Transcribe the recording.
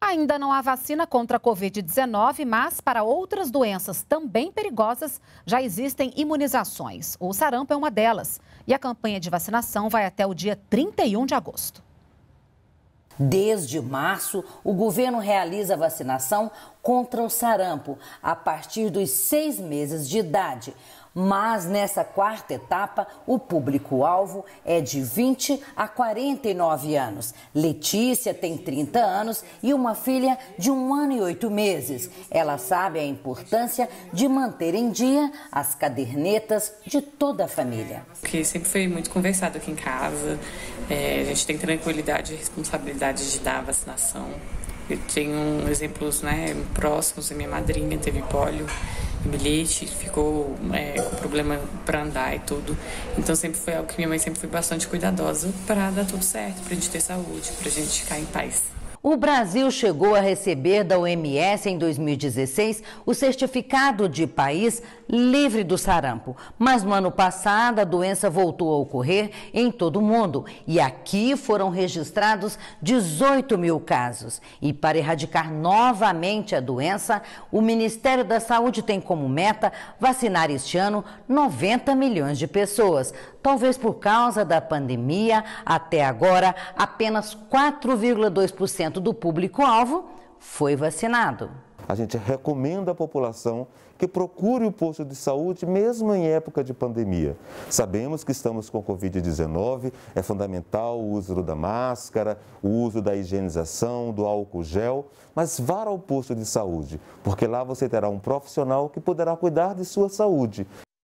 Ainda não há vacina contra a Covid-19, mas para outras doenças também perigosas já existem imunizações. O sarampo é uma delas e a campanha de vacinação vai até o dia 31 de agosto. Desde março, o governo realiza vacinação contra o sarampo a partir dos 6 meses de idade. Mas nessa quarta etapa, o público-alvo é de 20 a 49 anos. Letícia tem 30 anos e uma filha de 1 ano e 8 meses. Ela sabe a importância de manter em dia as cadernetas de toda a família. Porque sempre foi muito conversado aqui em casa, a gente tem tranquilidade e responsabilidade de dar a vacinação. Eu tenho exemplos próximos, a minha madrinha teve pólio, bilhete, ficou com problema para andar e tudo. Então sempre foi algo que minha mãe sempre foi bastante cuidadosa para dar tudo certo, para a gente ter saúde, para a gente ficar em paz. O Brasil chegou a receber da OMS em 2016 o certificado de país livre do sarampo. Mas no ano passado a doença voltou a ocorrer em todo o mundo e aqui foram registrados 18 mil casos. E para erradicar novamente a doença, o Ministério da Saúde tem como meta vacinar este ano 90 milhões de pessoas. Talvez por causa da pandemia, até agora, apenas 4,2% do público-alvo foi vacinado. A gente recomenda à população que procure o posto de saúde mesmo em época de pandemia. Sabemos que estamos com Covid-19, é fundamental o uso da máscara, o uso da higienização, do álcool gel, mas vá ao posto de saúde, porque lá você terá um profissional que poderá cuidar de sua saúde.